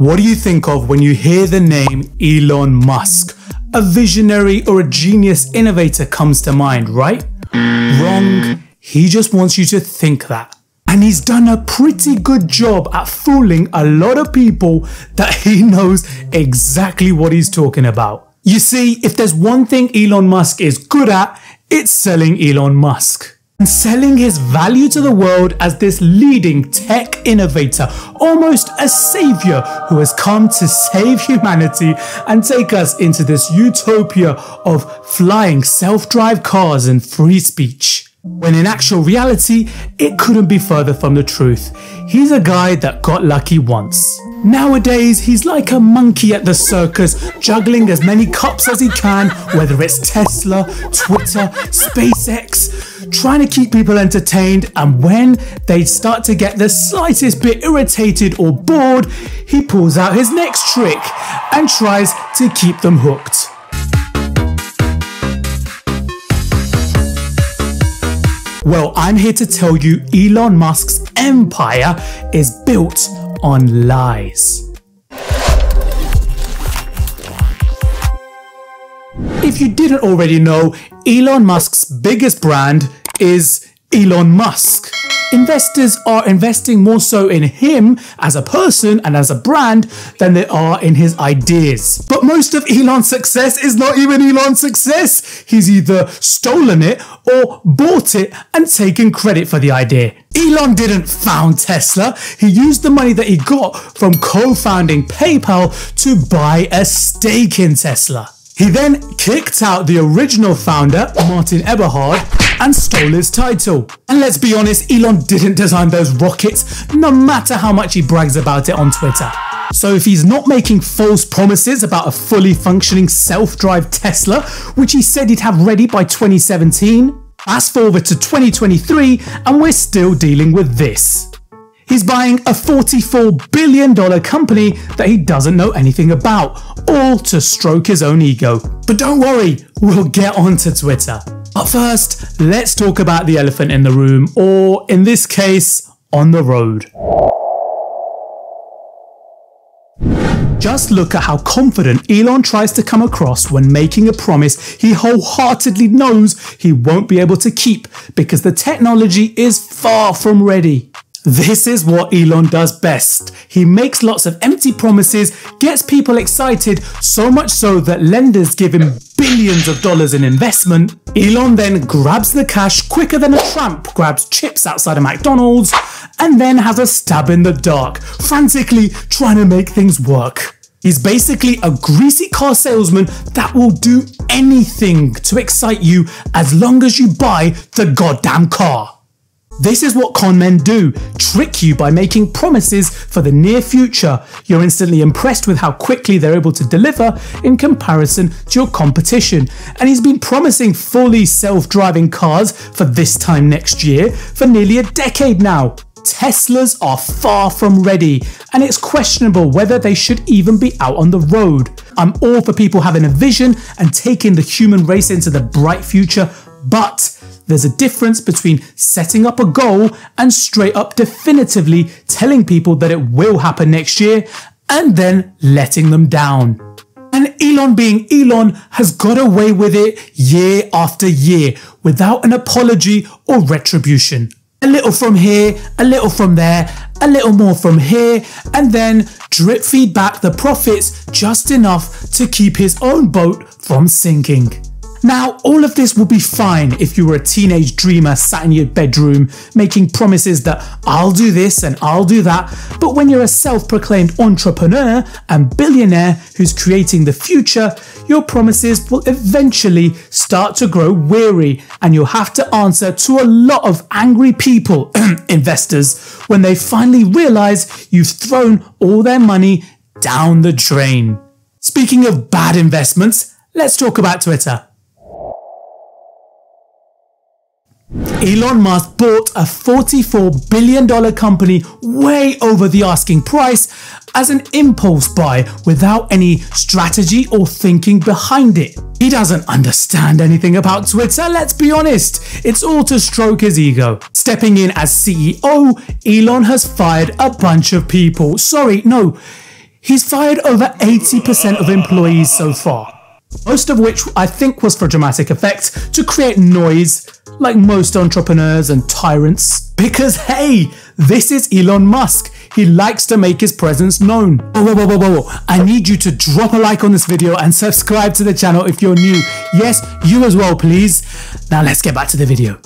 What do you think of when you hear the name Elon Musk? A visionary or a genius innovator comes to mind, right? Wrong. He just wants you to think that. And he's done a pretty good job at fooling a lot of people that he knows exactly what he's talking about. You see, if there's one thing Elon Musk is good at, it's selling Elon Musk. And selling his value to the world as this leading tech innovator, almost a savior who has come to save humanity and take us into this utopia of flying self-drive cars and free speech. When in actual reality, it couldn't be further from the truth. He's a guy that got lucky once. Nowadays, he's like a monkey at the circus, juggling as many cups as he can, whether it's Tesla, Twitter, SpaceX, trying to keep people entertained, and when they start to get the slightest bit irritated or bored, he pulls out his next trick and tries to keep them hooked. Well, I'm here to tell you Elon Musk's empire is built on lies. If you didn't already know, Elon Musk's biggest brand is Elon Musk. Investors are investing more so in him as a person and as a brand than they are in his ideas. But most of Elon's success is not even Elon's success. He's either stolen it or bought it and taken credit for the idea. Elon didn't found Tesla. He used the money that he got from co-founding PayPal to buy a stake in Tesla. He then kicked out the original founder, Martin Eberhard, and stole his title. And let's be honest, Elon didn't design those rockets, no matter how much he brags about it on Twitter. So if he's not making false promises about a fully functioning self-drive Tesla, which he said he'd have ready by 2017, fast forward to 2023 and we're still dealing with this. He's buying a $44 billion company that he doesn't know anything about, all to stroke his own ego. But don't worry, we'll get on to Twitter. But first, let's talk about the elephant in the room, or in this case, on the road. Just look at how confident Elon tries to come across when making a promise he wholeheartedly knows he won't be able to keep because the technology is far from ready. This is what Elon does best. He makes lots of empty promises, gets people excited, so much so that lenders give him billions of dollars in investment. Elon then grabs the cash quicker than a tramp grabs chips outside a McDonald's, and then has a stab in the dark, frantically trying to make things work. He's basically a greasy car salesman that will do anything to excite you as long as you buy the goddamn car. This is what con men do, trick you by making promises for the near future. You're instantly impressed with how quickly they're able to deliver in comparison to your competition. And he's been promising fully self-driving cars for this time next year for nearly a decade now. Teslas are far from ready, and it's questionable whether they should even be out on the road. I'm all for people having a vision and taking the human race into the bright future, but there's a difference between setting up a goal and straight up definitively telling people that it will happen next year and then letting them down. And Elon being Elon has got away with it year after year without an apology or retribution. A little from here, a little from there, a little more from here, and then drip feed back the profits just enough to keep his own boat from sinking. Now, all of this would be fine if you were a teenage dreamer sat in your bedroom making promises that I'll do this and I'll do that, but when you're a self-proclaimed entrepreneur and billionaire who's creating the future, your promises will eventually start to grow weary and you'll have to answer to a lot of angry people, investors, when they finally realize you've thrown all their money down the drain. Speaking of bad investments, let's talk about Twitter. Elon Musk bought a $44 billion company way over the asking price as an impulse buy without any strategy or thinking behind it. He doesn't understand anything about Twitter, let's be honest. It's all to stroke his ego. Stepping in as CEO, Elon has fired a bunch of people. Sorry, no. He's fired over 80% of employees so far, most of which I think was for dramatic effect, to create noise, like most entrepreneurs and tyrants. Because hey, this is Elon Musk. He likes to make his presence known. Whoa. I need you to drop a like on this video and subscribe to the channel if you're new. Yes, you as well, please. Now let's get back to the video.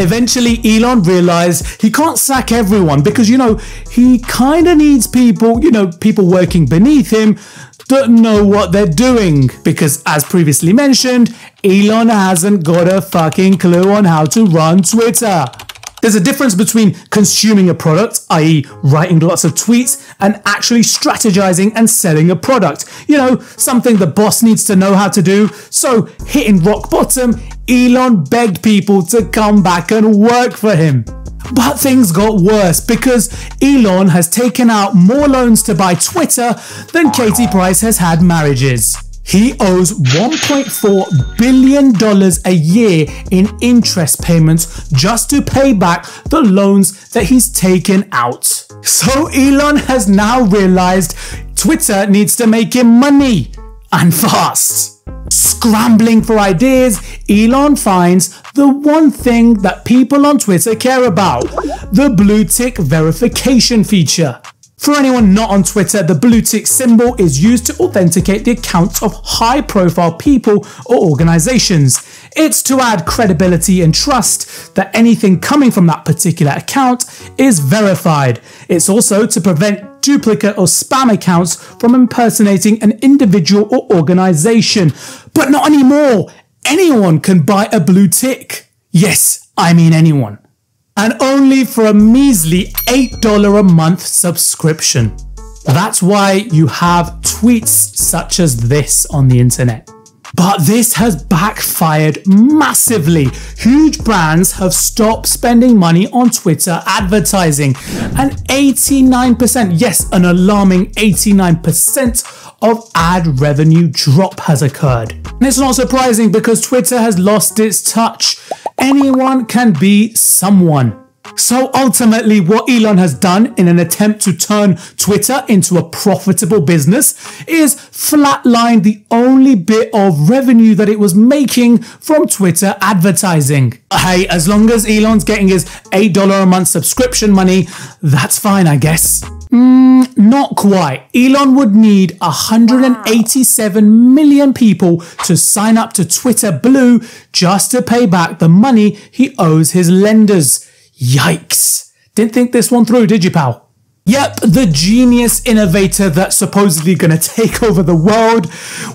Eventually, Elon realized he can't sack everyone because, you know, he kind of needs people, people working beneath him that know what they're doing. Because as previously mentioned, Elon hasn't got a fucking clue on how to run Twitter. There's a difference between consuming a product, i.e. writing lots of tweets, and actually strategizing and selling a product. You know, something the boss needs to know how to do. So, hitting rock bottom, Elon begged people to come back and work for him. But things got worse because Elon has taken out more loans to buy Twitter than Katie Price has had marriages. He owes $1.4 billion a year in interest payments just to pay back the loans that he's taken out. So Elon has now realized Twitter needs to make him money, and fast. Scrambling for ideas, Elon finds the one thing that people on Twitter care about: the blue tick verification feature. For anyone not on Twitter, the blue tick symbol is used to authenticate the accounts of high-profile people or organizations. It's to add credibility and trust that anything coming from that particular account is verified. It's also to prevent duplicate or spam accounts from impersonating an individual or organization. But not anymore! Anyone can buy a blue tick. Yes, I mean anyone. And only for a measly $8 a month subscription. That's why you have tweets such as this on the internet. But this has backfired massively. Huge brands have stopped spending money on Twitter advertising, and 89%, yes, an alarming 89% of ad revenue drop has occurred. And it's not surprising because Twitter has lost its touch. Anyone can be someone. So ultimately, what Elon has done in an attempt to turn Twitter into a profitable business is flatline the only bit of revenue that it was making from Twitter advertising. Hey, as long as Elon's getting his $8 a month subscription money, that's fine, I guess. Not quite. Elon would need 187 million people to sign up to Twitter Blue just to pay back the money he owes his lenders. Yikes. Didn't think this one through, did you, pal? Yep, the genius innovator that's supposedly gonna take over the world.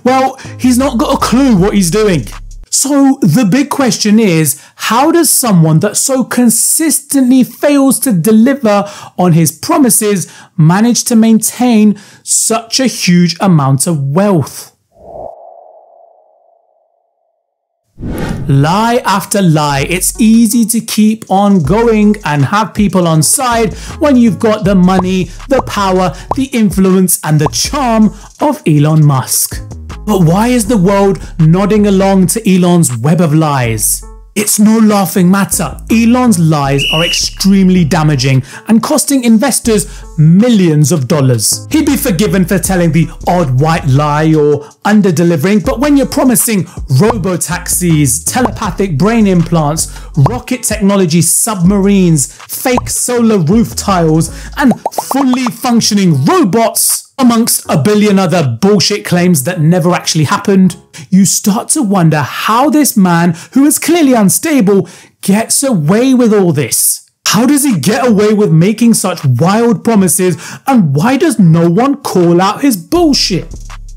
Well, he's not got a clue what he's doing. So the big question is, how does someone that so consistently fails to deliver on his promises manage to maintain such a huge amount of wealth? Lie after lie. It's easy to keep on going and have people on side when you've got the money, the power, the influence, and the charm of Elon Musk. But why is the world nodding along to Elon's web of lies? It's no laughing matter. Elon's lies are extremely damaging and costing investors millions of dollars. He'd be forgiven for telling the odd white lie or under-delivering, but when you're promising robo-taxis, telepathic brain implants, rocket technology submarines, fake solar roof tiles, and fully functioning robots, amongst a billion other bullshit claims that never actually happened, you start to wonder how this man, who is clearly unstable, gets away with all this. How does he get away with making such wild promises, and why does no one call out his bullshit?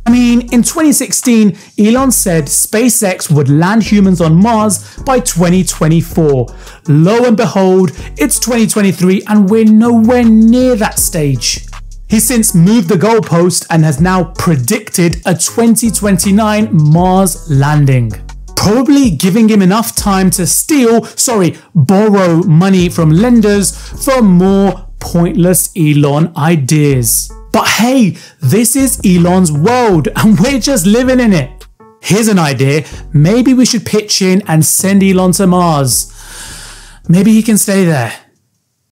I mean, in 2016, Elon said SpaceX would land humans on Mars by 2024. Lo and behold, it's 2023 and we're nowhere near that stage. He's since moved the goalpost and has now predicted a 2029 Mars landing. Probably giving him enough time to borrow money from lenders for more pointless Elon ideas. But hey, this is Elon's world and we're just living in it. Here's an idea. Maybe we should pitch in and send Elon to Mars. Maybe he can stay there.